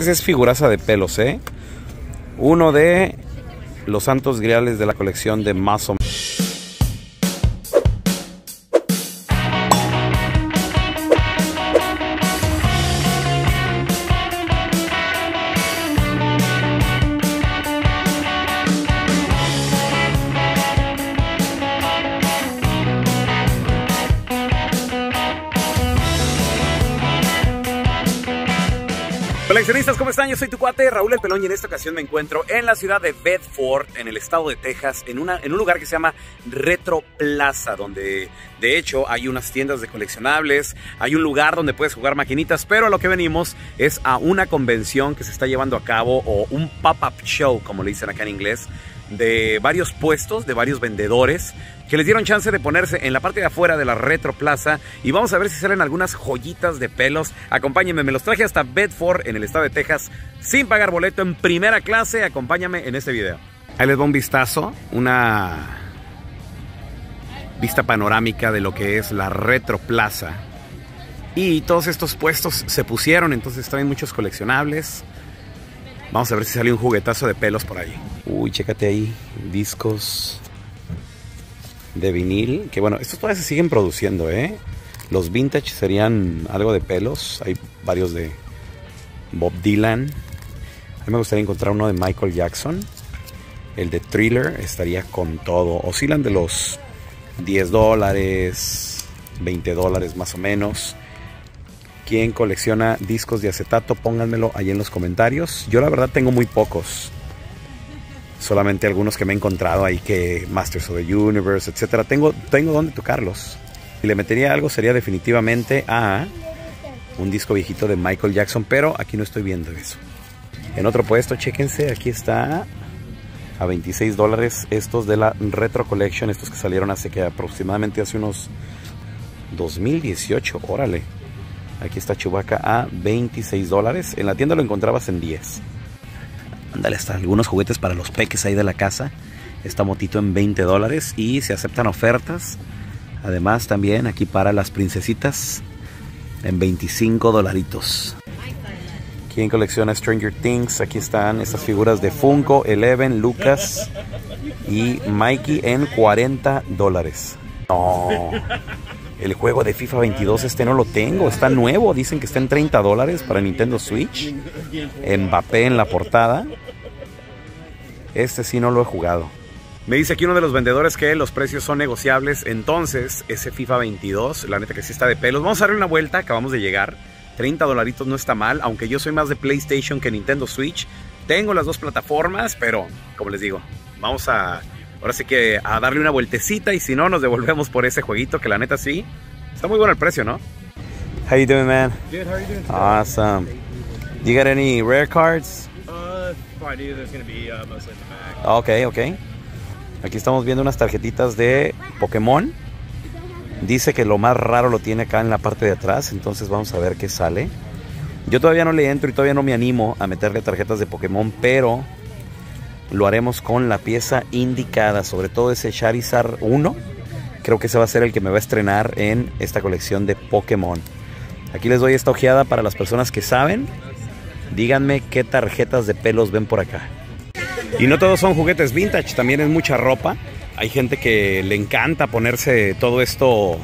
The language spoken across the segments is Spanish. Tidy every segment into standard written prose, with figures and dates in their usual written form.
Este sí es figuraza de pelos, ¿eh? Uno de los santos griales de la colección de Muscle Man. Coleccionistas, ¿cómo están? Yo soy tu cuate, Raúl El Pelón, y en esta ocasión me encuentro en la ciudad de Bedford, en el estado de Texas, en un lugar que se llama Retro Plaza, donde de hecho hay unas tiendas de coleccionables, hay un lugar donde puedes jugar maquinitas, pero a lo que venimos es a una convención que se está llevando a cabo, o un pop-up show, como le dicen acá en inglés, de varios puestos, de varios vendedores que les dieron chance de ponerse en la parte de afuera de la Retro Plaza, y vamos a ver si salen algunas joyitas de pelos. Acompáñenme, me los traje hasta Bedford, en el estado de Texas, sin pagar boleto, en primera clase. Acompáñame en este video. Ahí les va un vistazo, una vista panorámica de lo que es la Retro Plaza, y todos estos puestos se pusieron, entonces traen muchos coleccionables. Vamos a ver si sale un juguetazo de pelos por ahí. Uy, chécate ahí, discos de vinil, que bueno, estos todavía se siguen produciendo, ¿eh? Los vintage serían algo de pelos, hay varios de Bob Dylan. A mí me gustaría encontrar uno de Michael Jackson. El de Thriller estaría con todo. Oscilan de los $10, $20 más o menos. ¿Quién colecciona discos de acetato? Pónganmelo ahí en los comentarios. Yo la verdad tengo muy pocos. Solamente algunos que me he encontrado ahí, que Masters of the Universe, etcétera. Tengo donde tocarlos. Si le metería algo sería definitivamente a un disco viejito de Michael Jackson, pero aquí no estoy viendo eso. En otro puesto, chéquense, aquí está a $26 estos de la Retro Collection. Estos que salieron aproximadamente hace unos 2018, órale. Aquí está Chewbacca a $26. En la tienda lo encontrabas en 10. Ándale, hasta algunos juguetes para los peques ahí de la casa. Está Motito en $20 y se aceptan ofertas. Además también aquí para las princesitas en $25. ¿Quién colecciona Stranger Things? Aquí están estas figuras de Funko, Eleven, Lucas y Mikey en $40. No. El juego de FIFA 22 este no lo tengo, está nuevo, dicen que está en $30 para Nintendo Switch. Mbappé en la portada. Este sí no lo he jugado. Me dice aquí uno de los vendedores que los precios son negociables, entonces ese FIFA 22, la neta que sí está de pelos. Vamos a darle una vuelta, acabamos de llegar. $30 no está mal, aunque yo soy más de PlayStation que Nintendo Switch. Tengo las dos plataformas, pero como les digo, vamos a... Ahora sí que a darle una vueltecita, y si no, nos devolvemos por ese jueguito que la neta sí está muy bueno el precio, ¿no? How you doing, man? Good. How are you doing today? Awesome. You got any rare cards? Probably there's going to be mostly in the back. Okay, okay. Aquí estamos viendo unas tarjetitas de Pokémon. Dice que lo más raro lo tiene acá en la parte de atrás, entonces vamos a ver qué sale. Yo todavía no le entro y todavía no me animo a meterle tarjetas de Pokémon, pero lo haremos con la pieza indicada, sobre todo ese Charizard 1. Creo que ese va a ser el que me va a estrenar en esta colección de Pokémon. Aquí les doy esta ojeada para las personas que saben. Díganme qué tarjetas de pelos ven por acá. Y no todos son juguetes vintage, también es mucha ropa. Hay gente que le encanta ponerse todo esto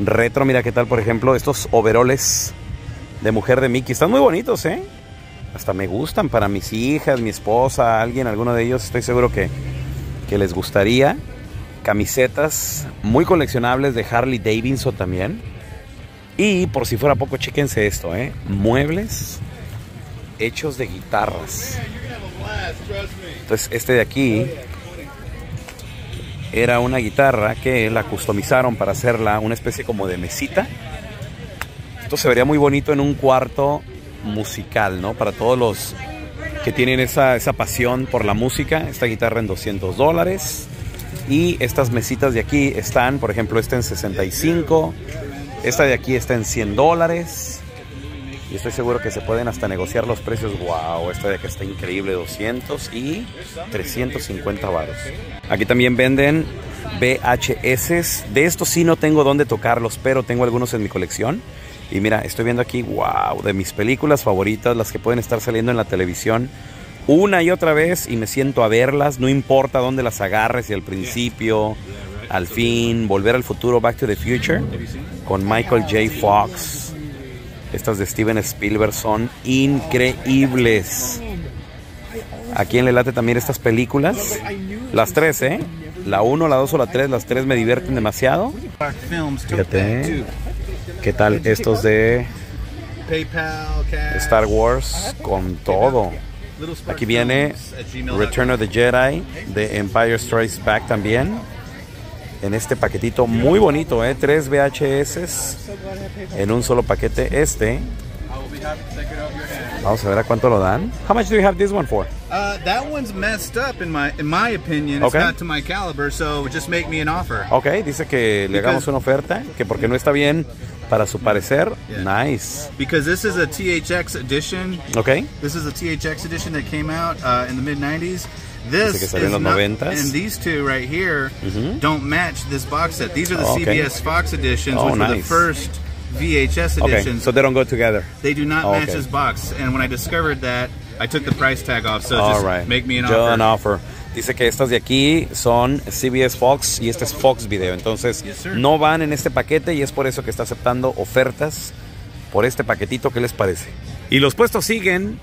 retro. Mira qué tal, por ejemplo, estos overoles de mujer de Mickey. Están muy bonitos, ¿eh? Hasta me gustan para mis hijas, mi esposa, alguno de ellos. Estoy seguro que les gustaría. Camisetas muy coleccionables de Harley Davidson también. Y por si fuera poco, chéquense esto, ¿eh? Muebles hechos de guitarras. Entonces este de aquí era una guitarra que la customizaron para hacerla una especie como de mesita. Esto se vería muy bonito en un cuarto musical, ¿no? Para todos los que tienen esa pasión por la música. Esta guitarra en $200. Y estas mesitas de aquí están, por ejemplo, esta en $65. Esta de aquí está en $100. Y estoy seguro que se pueden hasta negociar los precios. ¡Wow! Esta de acá está increíble. $200 y $350. Aquí también venden VHS. De estos sí no tengo dónde tocarlos, pero tengo algunos en mi colección. Y mira, estoy viendo aquí, wow, de mis películas favoritas, las que pueden estar saliendo en la televisión una y otra vez, y me siento a verlas, no importa dónde las agarres, si al principio, al fin, Volver al Futuro, Back to the Future, con Michael J. Fox. Estas de Steven Spielberg son increíbles. ¿A quién le late también estas películas? Las tres, ¿eh? La 1, la 2 o la 3. Las 3 me divierten demasiado. Fíjate. ¿Qué tal estos de Star Wars con todo? Aquí viene Return of the Jedi, de Empire Strikes Back también. En este paquetito muy bonito, ¿eh? 3 VHS en un solo paquete. Este. Vamos a ver a cuánto lo dan. How much do you have this one for? That one's messed up in my opinion. It's not to my caliber, so just make me an offer. Okay, dice que le hagamos una oferta, que porque no está bien para su parecer. Nice. Because this is a THX edition. Okay. This is a THX edition that came out in the mid 90s. This is not, and these two right here don't match this box set. These are the CBS Fox editions, which were the first VHS edition. Okay, so they don't go together. They do not match this box, and when I discovered that, I took the price tag off. So just make me an offer. Dice que estas de aquí son CBS Fox y este es Fox Video. Entonces no van en este paquete y es por eso que está aceptando ofertas por este paquetito. ¿Qué les parece? Y los puestos siguen.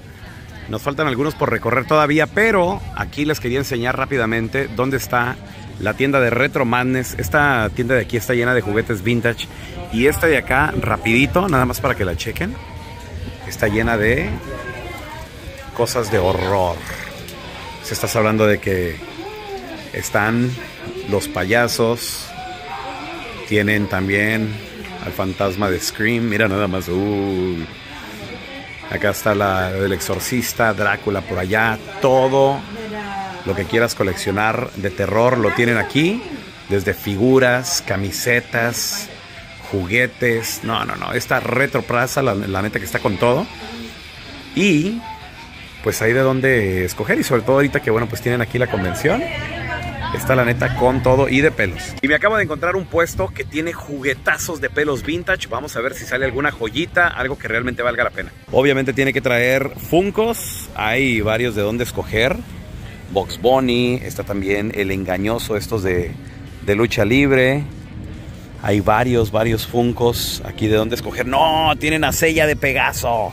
Nos faltan algunos por recorrer todavía, pero aquí les quería enseñar rápidamente dónde está la tienda de Retro Madness. Esta tienda de aquí está llena de juguetes vintage. Y esta de acá, rapidito, nada más para que la chequen, está llena de cosas de horror. Se está hablando de que están los payasos. Tienen también al fantasma de Scream. Mira nada más. Acá está la del exorcista, Drácula por allá. Todo lo que quieras coleccionar de terror lo tienen aquí. Desde figuras, camisetas, juguetes. No. Esta Retro Plaza, la neta que está con todo. Y pues hay de dónde escoger. Y sobre todo ahorita que bueno, pues tienen aquí la convención. Está la neta con todo y de pelos. Y me acabo de encontrar un puesto que tiene juguetazos de pelos vintage. Vamos a ver si sale alguna joyita, algo que realmente valga la pena. Obviamente tiene que traer Funkos. Hay varios de dónde escoger. Box Bunny, está también el engañoso, estos de lucha libre. Hay varios Funkos aquí de dónde escoger. ¡No! Tienen a Sella de Pegaso.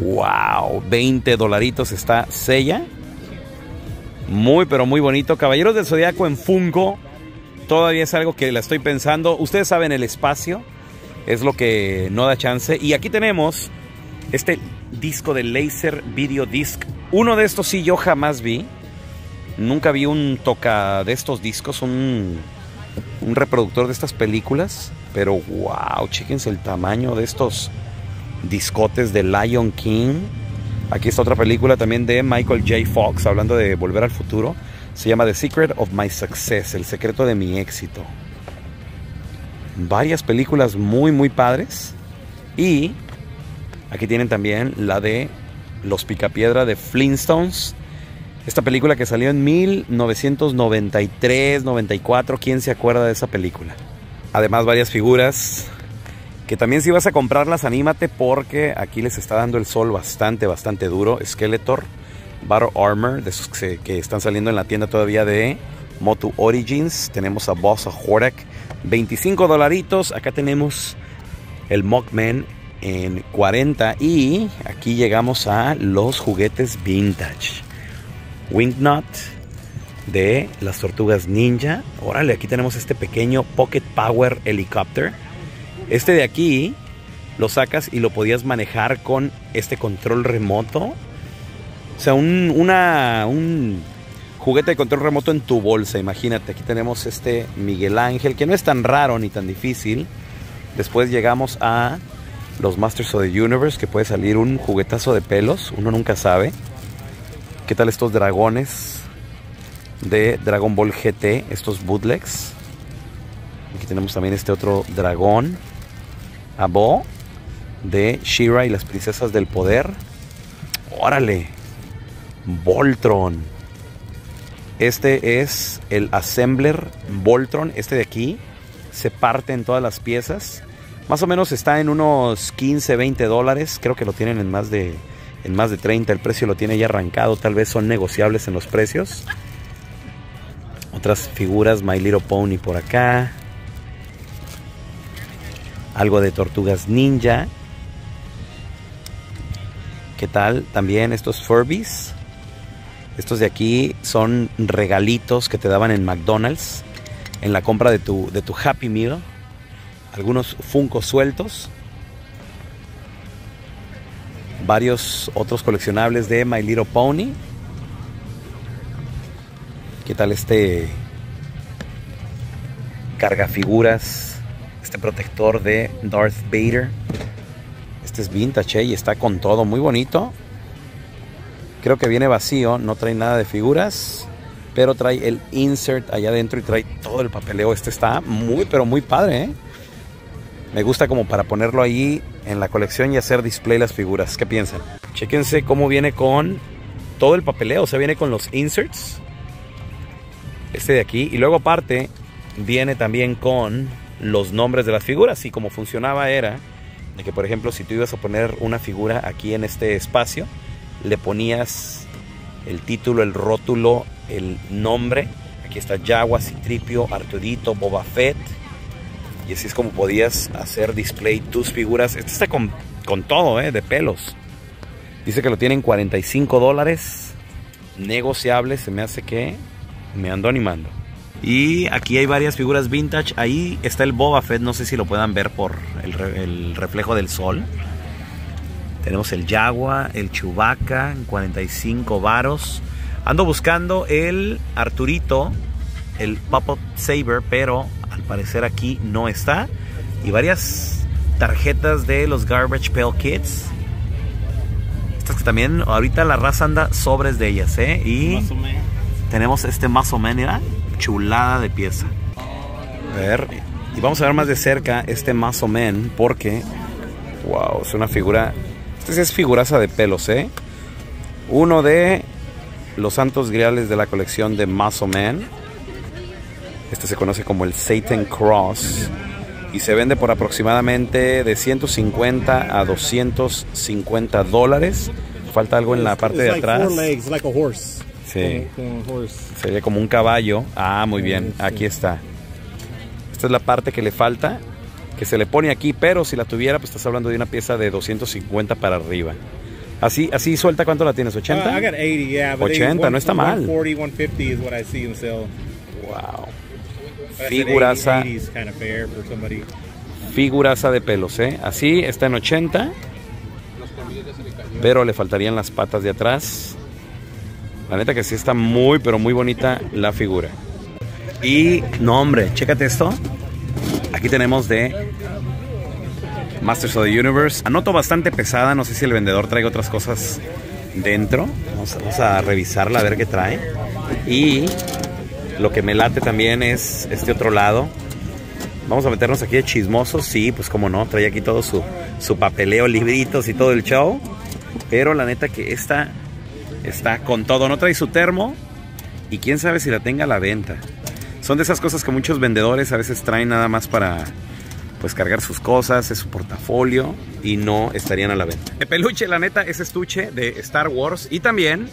¡Wow! 20 dolaritos está Sella. Muy, pero muy bonito. Caballeros del Zodiaco en Funko. Todavía es algo que la estoy pensando. Ustedes saben, el espacio es lo que no da chance. Y aquí tenemos este disco de Laser Video Disc. Uno de estos sí yo jamás vi. Nunca vi un toca de estos discos, un reproductor de estas películas. Pero wow, chéquense el tamaño de estos discotes de Lion King. Aquí está otra película también de Michael J. Fox, hablando de Volver al Futuro. Se llama The Secret of My Success, El Secreto de Mi Éxito. Varias películas muy padres. Y aquí tienen también la de Los Picapiedra de Flintstones. Esta película que salió en 1993, 94. ¿Quién se acuerda de esa película? Además, varias figuras que también si vas a comprarlas, anímate, porque aquí les está dando el sol bastante duro. Skeletor, Battle Armor, de esos que están saliendo en la tienda todavía de Motu Origins. Tenemos a Bossa Hordak, 25 dolaritos. Acá tenemos el Mockman en 40. Y aquí llegamos a los juguetes vintage. Wingnut de las Tortugas Ninja. Órale, aquí tenemos este pequeño Pocket Power Helicopter. Este de aquí lo sacas y lo podías manejar con este control remoto. O sea, un juguete de control remoto en tu bolsa, imagínate. Aquí tenemos este Miguel Ángel, que no es tan raro ni tan difícil. Después llegamos a los Masters of the Universe, que puede salir un juguetazo de pelos. Uno nunca sabe. ¿Qué tal estos dragones de Dragon Ball GT? Estos bootlegs. Aquí tenemos también este otro dragón. Abo de She-Ra y las Princesas del Poder. ¡Órale! Voltron. Este es el Assembler Voltron. Este de aquí se parte en todas las piezas. Más o menos está en unos 15, 20 dólares. Creo que lo tienen en más de 30. El precio lo tiene ya arrancado. Tal vez son negociables en los precios. Otras figuras, My Little Pony por acá. Algo de Tortugas Ninja. ¿Qué tal? También estos Furbies. Estos de aquí son regalitos que te daban en McDonald's en la compra de tu Happy Meal. Algunos Funko sueltos. Varios otros coleccionables de My Little Pony. ¿Qué tal este cargafiguras? Este protector de Darth Vader. Este es vintage, ¿eh? Y está con todo, muy bonito. Creo que viene vacío, no trae nada de figuras, pero trae el insert allá adentro y trae todo el papeleo. Este está muy, pero muy padre, ¿eh? Me gusta como para ponerlo ahí en la colección y hacer display las figuras. ¿Qué piensan? Chéquense cómo viene con todo el papeleo. O sea, viene con los inserts. Este de aquí. Y luego aparte, viene también con los nombres de las figuras. Y como funcionaba era de que, por ejemplo, si tú ibas a poner una figura aquí en este espacio, le ponías el título, el rótulo, el nombre. Aquí está Jawa, Citripio, Arturito, Boba Fett. Y así es como podías hacer display tus figuras. Este está con todo, de pelos. Dice que lo tienen $45. Negociable, se me hace que me ando animando. Y aquí hay varias figuras vintage. Ahí está el Boba Fett, no sé si lo puedan ver por el reflejo del sol. Tenemos el Jawa, el Chewbacca en $45. Ando buscando el Arturito, el Puppet Saber, pero al parecer aquí no está. Y varias tarjetas de los Garbage Pail Kids. Estas que también ahorita la raza anda sobres de ellas, ¿eh? Y tenemos este Muscle Man, ¿verdad? Chulada de pieza. A ver, y vamos a ver más de cerca este Muscle Man, porque wow, es una figura. Esta sí es figuraza de pelos, ¿eh? Uno de los santos griales de la colección de Muscle Man. Este se conoce como el Satan Cross y se vende por aproximadamente de 150 a $250. Falta algo en la parte de atrás. Sí. Sería como un caballo. Ah, muy bien. Aquí está. Esta es la parte que le falta, que se le pone aquí, pero si la tuviera, pues estás hablando de una pieza de 250 para arriba. Así suelta, ¿cuánto la tienes? ¿80? I got 80, yeah, 80, no está mal. 140, 150 is what I see them sell. Wow. Figuraza. Kind of fair for somebody. Figuraza de pelos, ¿eh? Así está en 80. Pero le faltarían las patas de atrás. La neta que sí está muy, pero muy bonita la figura. Y, no hombre, chécate esto. Aquí tenemos de Masters of the Universe. Anoto bastante pesada, no sé si el vendedor trae otras cosas dentro. Vamos a revisarla, a ver qué trae. Y lo que me late también es este otro lado. Vamos a meternos aquí de chismosos. Sí, pues cómo no, trae aquí todo su papeleo, libritos y todo el show. Pero la neta que esta está con todo, no trae su termo y quién sabe si la tenga a la venta. Son de esas cosas que muchos vendedores a veces traen nada más para, pues, cargar sus cosas, es su portafolio y no estarían a la venta. El peluche, la neta, ese estuche de Star Wars y también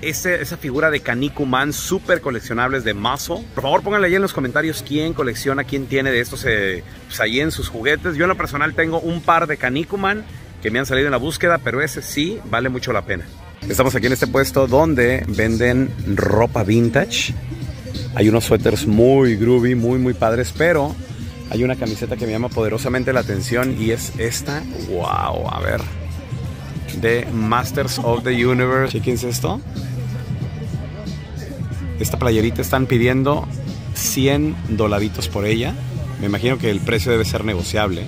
esa figura de Canicuman, súper coleccionables de Muscle. Por favor, pónganle ahí en los comentarios quién colecciona, quién tiene de estos pues, ahí en sus juguetes. Yo en lo personal tengo un par de Canicuman que me han salido en la búsqueda, pero ese sí vale mucho la pena. Estamos aquí en este puesto donde venden ropa vintage. Hay unos suéteres muy groovy, muy, muy padres, pero hay una camiseta que me llama poderosamente la atención y es esta. ¡Wow! A ver. De Masters of the Universe. Chequense esto. Esta playerita están pidiendo $100 por ella. Me imagino que el precio debe ser negociable.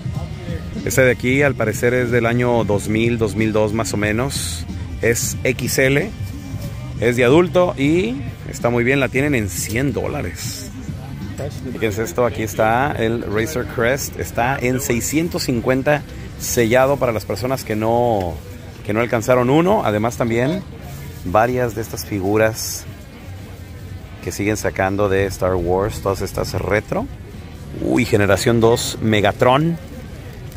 Esta de aquí, al parecer, es del año 2000, 2002 más o menos. Es XL, es de adulto y está muy bien, la tienen en $100. Fíjense esto, aquí está el Razor Crest, está en $650 sellado para las personas que no alcanzaron uno. Además también varias de estas figuras que siguen sacando de Star Wars, todas estas retro. Uy, generación 2 Megatron.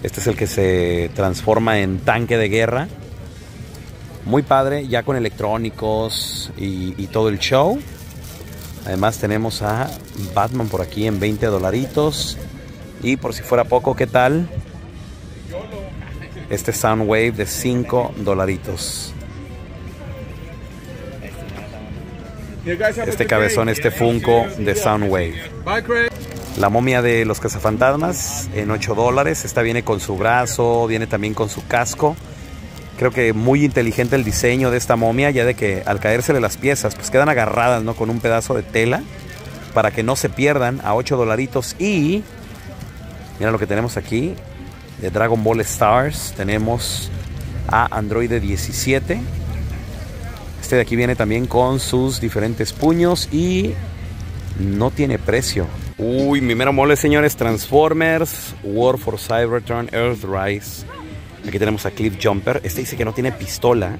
Este es el que se transforma en tanque de guerra. Muy padre, ya con electrónicos y todo el show. Además tenemos a Batman por aquí en 20 dolaritos. Y por si fuera poco, ¿qué tal? Este Soundwave de 5 dolaritos. Este cabezón, este Funko de Soundwave. La momia de los cazafantasmas en 8 dólares. Esta viene con su brazo, viene también con su casco. Creo que muy inteligente el diseño de esta momia, ya de que al caérsele las piezas, pues quedan agarradas, ¿no? Con un pedazo de tela para que no se pierdan, a 8 dolaritos. Y mira lo que tenemos aquí. De Dragon Ball Stars tenemos a Android 17. Este de aquí viene también con sus diferentes puños y no tiene precio. Uy, mi mero mole, señores. Transformers, War for Cybertron, Earthrise. Aquí tenemos a Cliff Jumper. Este dice que no tiene pistola.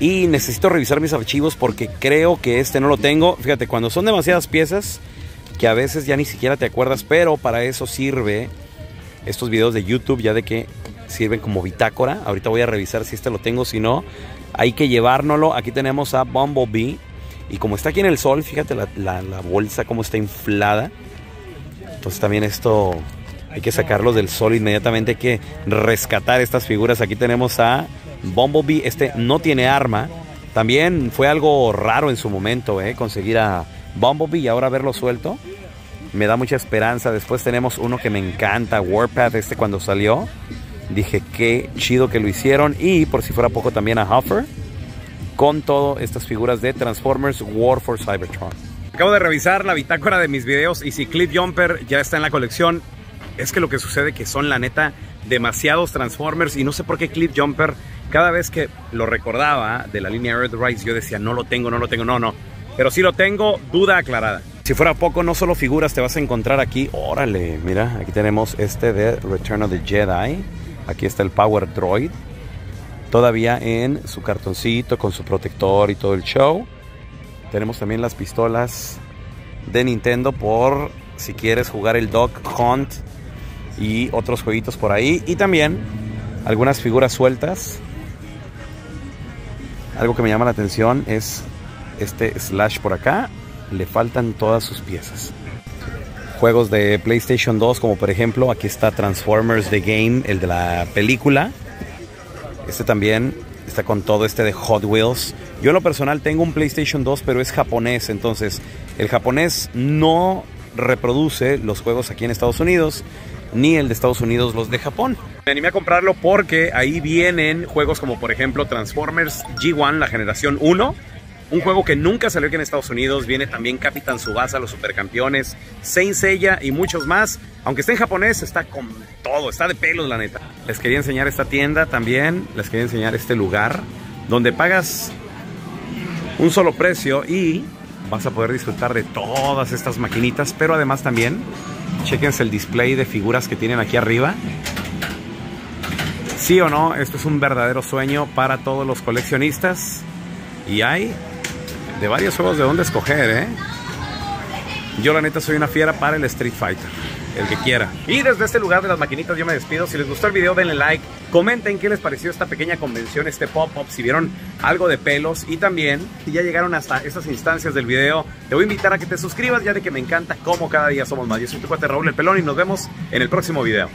Y necesito revisar mis archivos porque creo que este no lo tengo. Fíjate, cuando son demasiadas piezas que a veces ya ni siquiera te acuerdas, pero para eso sirve estos videos de YouTube, ya de que sirven como bitácora. Ahorita voy a revisar si este lo tengo, si no, hay que llevárnoslo. Aquí tenemos a Bumblebee. Y como está aquí en el sol, fíjate la bolsa como está inflada. Entonces también esto hay que sacarlos del sol inmediatamente. Hay que rescatar estas figuras. Aquí tenemos a Bumblebee. Este no tiene arma. También fue algo raro en su momento, conseguir a Bumblebee y ahora verlo suelto. Me da mucha esperanza. Después tenemos uno que me encanta, Warpath. Este cuando salió dije qué chido que lo hicieron. Y por si fuera poco también a Huffer. Con todas estas figuras de Transformers War for Cybertron. Acabo de revisar la bitácora de mis videos y si Cliff Jumper ya está en la colección, es que lo que sucede que son la neta demasiados Transformers. Y no sé por qué Cliff Jumper, cada vez que lo recordaba de la línea Earthrise, yo decía no lo tengo, no. Pero sí lo tengo, duda aclarada. Si fuera poco, no solo figuras te vas a encontrar aquí. Órale, mira, aquí tenemos este de Return of the Jedi. Aquí está el Power Droid. Todavía en su cartoncito, con su protector y todo el show. Tenemos también las pistolas de Nintendo por si quieres jugar el Dog Hunt y otros jueguitos por ahí. Y también algunas figuras sueltas. Algo que me llama la atención es este Slash por acá. Le faltan todas sus piezas. Juegos de PlayStation 2, como por ejemplo, aquí está Transformers The Game, el de la película. Este también está con todo este de Hot Wheels. Yo en lo personal tengo un PlayStation 2, pero es japonés. Entonces, el japonés no reproduce los juegos aquí en Estados Unidos, ni el de Estados Unidos los de Japón. Me animé a comprarlo porque ahí vienen juegos como por ejemplo Transformers G1, la generación 1. Un juego que nunca salió aquí en Estados Unidos. Viene también Capitán Tsubasa, Los Supercampeones, Saint Seiya y muchos más. Aunque está en japonés, está con todo. Está de pelos, la neta. Les quería enseñar esta tienda también. Les quería enseñar este lugar donde pagas un solo precio y vas a poder disfrutar de todas estas maquinitas. Pero además también, chéquense el display de figuras que tienen aquí arriba. Sí o no, esto es un verdadero sueño para todos los coleccionistas. Y hay de varios juegos de dónde escoger, Yo la neta soy una fiera para el Street Fighter, el que quiera. Y desde este lugar de las maquinitas yo me despido. Si les gustó el video denle like, comenten qué les pareció esta pequeña convención, este pop-up, si vieron algo de pelos. Y también, si ya llegaron hasta estas instancias del video, te voy a invitar a que te suscribas, ya de que me encanta cómo cada día somos más. Yo soy tu cuate Raúl El Pelón y nos vemos en el próximo video.